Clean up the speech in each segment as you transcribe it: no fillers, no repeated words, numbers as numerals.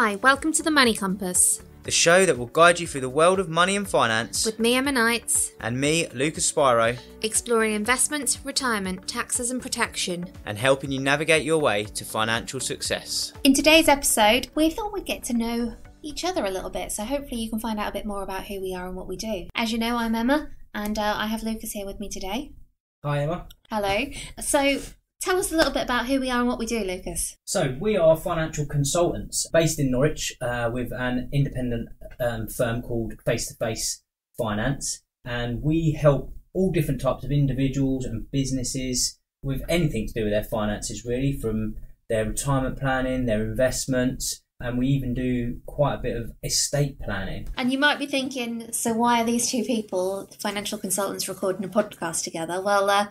Hi, welcome to The Money Compass, the show that will guide you through the world of money and finance with me, Emma Knights, and me, Lucas Spiro, exploring investments, retirement, taxes and protection, and helping you navigate your way to financial success. In today's episode, we thought we'd get to know each other a little bit, so hopefully you can find out a bit more about who we are and what we do. As you know, I'm Emma, and I have Lucas here with me today. Hi, Emma. Hello. So tell us a little bit about who we are and what we do, Lucas. So we are financial consultants based in Norwich with an independent firm called Face-to-Face Finance, and we help all different types of individuals and businesses with anything to do with their finances, really, from their retirement planning, their investments, and we even do quite a bit of estate planning. And you might be thinking, so why are these two people, financial consultants, recording a podcast together? Well,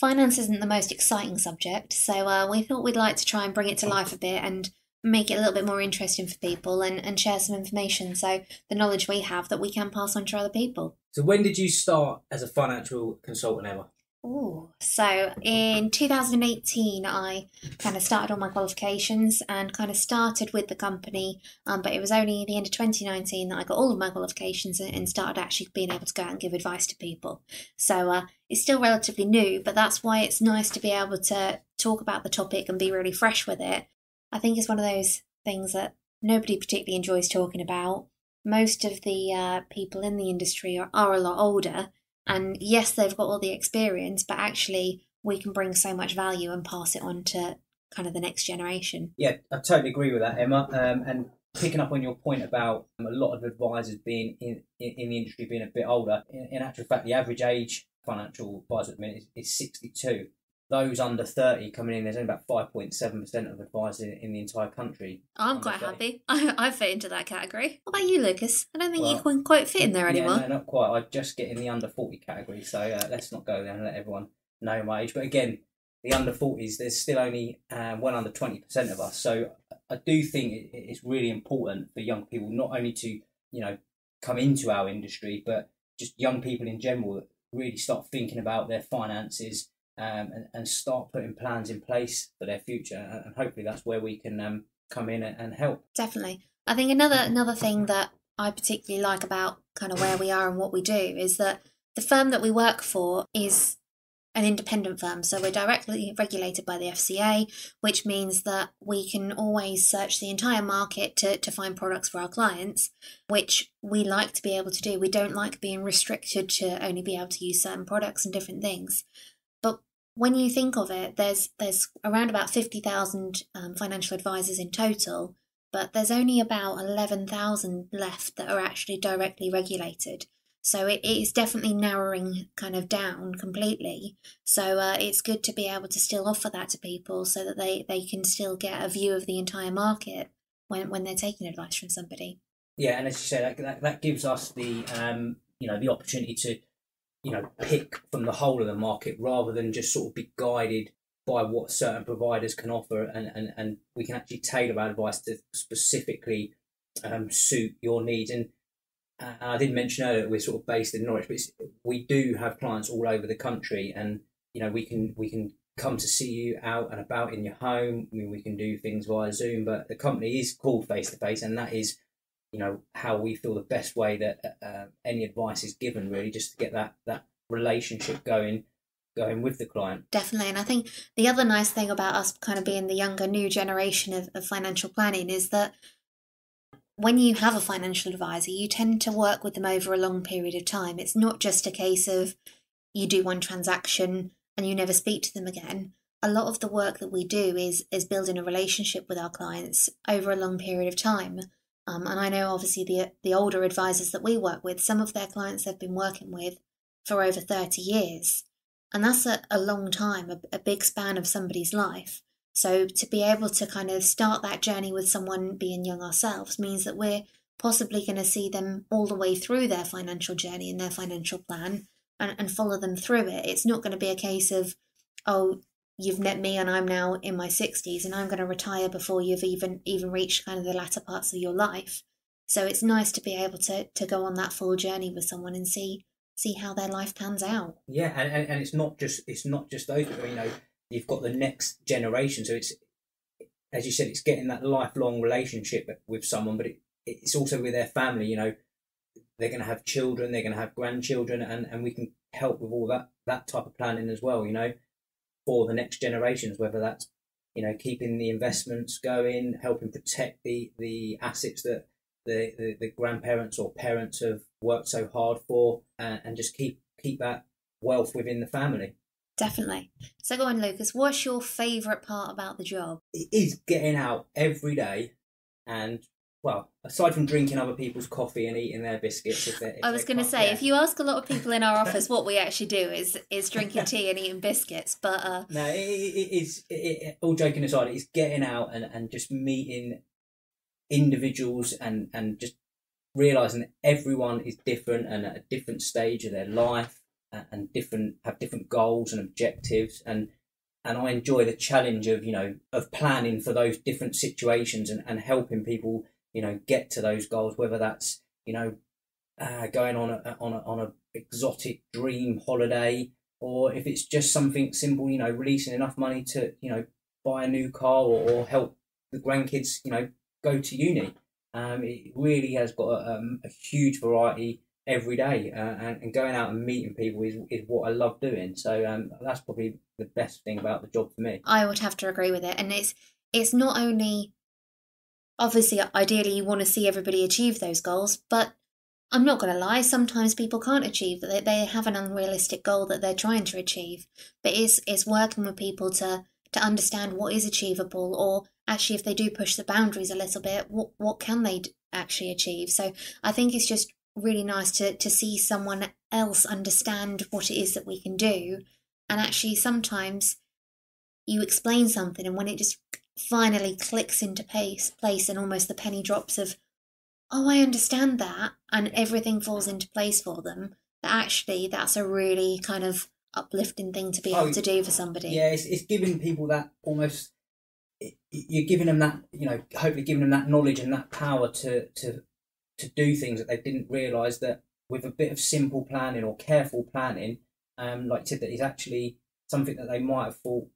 finance isn't the most exciting subject, so we thought we'd like to try and bring it to life a bit and make it a little bit more interesting for people and share some information, so the knowledge we have that we can pass on to other people. So when did you start as a financial consultant, Emma? Oh, so in 2018 I kind of started all my qualifications and kind of started with the company, but it was only the end of 2019 that I got all of my qualifications and started actually being able to go out and give advice to people. So it's still relatively new, but that's why it's nice to be able to talk about the topic and be really fresh with it. I think it's one of those things that nobody particularly enjoys talking about. Most of the people in the industry are a lot older. And yes, they've got all the experience, but actually we can bring so much value and pass it on to kind of the next generation. Yeah, I totally agree with that, Emma. And picking up on your point about a lot of advisors being in the industry being a bit older, in actual fact, the average age financial advisor at the minute is 62. Those under 30 coming in, there's only about 5.7% of advisors in the entire country. I'm quite happy. I fit into that category. What about you, Lucas? I don't think you can quite fit in there anymore. Yeah, no, not quite. I just get in the under 40 category, so let's not go there and let everyone know my age. But again, the under 40s, there's still only well under 20% of us. So I do think it's really important for young people not only to, you know, come into our industry, but just young people in general that really start thinking about their finances. And start putting plans in place for their future, and hopefully that's where we can come in and help. Definitely. I think another thing that I particularly like about kind of where we are and what we do is that the firm that we work for is an independent firm, so we're directly regulated by the FCA, which means that we can always search the entire market to find products for our clients, which we like to be able to do. We don't like being restricted to only be able to use certain products and different things. But when you think of it, there's around about 50,000 financial advisors in total, but there's only about 11,000 left that are actually directly regulated. So it is definitely narrowing kind of down completely. So it's good to be able to still offer that to people so that they can still get a view of the entire market when they're taking advice from somebody. Yeah, and as you say, that gives us the you know, the opportunity to, you know, pick from the whole of the market rather than just sort of be guided by what certain providers can offer, and we can actually tailor our advice to specifically suit your needs. And I did mention earlier that we're sort of based in Norwich, but we do have clients all over the country, and you know, we can come to see you out and about in your home. I mean, we can do things via Zoom, but the company is called Face to Face, and that is, you know, how we feel the best way that any advice is given, really, just to get that relationship going with the client. Definitely. And I think the other nice thing about us kind of being the younger new generation of financial planning is that when you have a financial advisor, you tend to work with them over a long period of time. It's not just a case of you do one transaction and you never speak to them again. A lot of the work that we do is building a relationship with our clients over a long period of time. And I know, obviously, the older advisors that we work with, some of their clients they've been working with for over 30 years. And that's a long time, a big span of somebody's life. So to be able to kind of start that journey with someone being young ourselves means that we're possibly going to see them all the way through their financial journey and their financial plan and follow them through it. It's not going to be a case of, oh, you've met me and I'm now in my 60s and I'm going to retire before you've even reached kind of the latter parts of your life. So it's nice to be able to go on that full journey with someone and see how their life pans out. Yeah, and it's not just those people, you know, you've got the next generation. So it's as you said, it's getting that lifelong relationship with someone, but it's also with their family. You know, they're going to have children, they're going to have grandchildren, and we can help with all that type of planning as well, you know, for the next generations, whether that's, you know, keeping the investments going, helping protect the assets that the grandparents or parents have worked so hard for, and just keep that wealth within the family. Definitely. So go on, Lucas, what's your favourite part about the job? It is getting out every day and, well, aside from drinking other people's coffee and eating their biscuits. If I was going to say, yeah. If you ask a lot of people in our office, what we actually do is drinking tea and eating biscuits. But no, it is, all joking aside, it's getting out and just meeting individuals and just realising that everyone is different and at a different stage of their life, and have different goals and objectives, and I enjoy the challenge of, you know, of planning for those different situations and helping people, you know, get to those goals, whether that's, you know, going on a exotic dream holiday, or if it's just something simple, you know, releasing enough money to, you know, buy a new car or help the grandkids, you know, go to uni. It really has got a huge variety every day, and going out and meeting people is what I love doing. So that's probably the best thing about the job for me. I would have to agree with it. And it's not only, obviously, ideally you want to see everybody achieve those goals, but I'm not going to lie, sometimes people can't achieve that. They have an unrealistic goal that they're trying to achieve, but it's working with people to understand what is achievable, or actually if they do push the boundaries a little bit, what can they actually achieve. So I think it's just really nice to see someone else understand what it is that we can do. And actually sometimes you explain something and when it just finally clicks into place and almost the penny drops of, oh, I understand that, and everything falls into place for them, that actually that's a really kind of uplifting thing to be able to do for somebody. Yeah, it's giving people that almost, you're giving them that, you know, hopefully giving them that knowledge and that power to do things that they didn't realise, that with a bit of simple planning or careful planning, like you said, that is actually something that they might have thought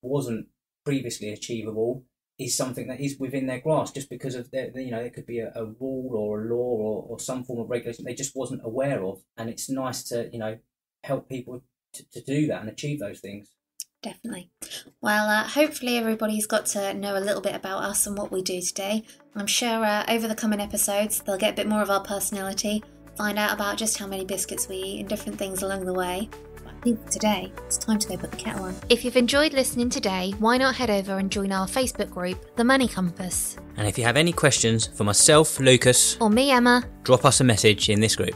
wasn't previously achievable, is something that is within their grasp just because of their, you know, it could be a rule or a law or some form of regulation they just wasn't aware of. And it's nice to, you know, help people to do that and achieve those things. Definitely. Well, hopefully everybody's got to know a little bit about us and what we do today. I'm sure over the coming episodes they'll get a bit more of our personality, find out about just how many biscuits we eat and different things along the way. But I think today it's time to go put the kettle on. If you've enjoyed listening today, why not head over and join our Facebook group, The Money Compass. And if you have any questions for myself, Lucas, or me, Emma, drop us a message in this group.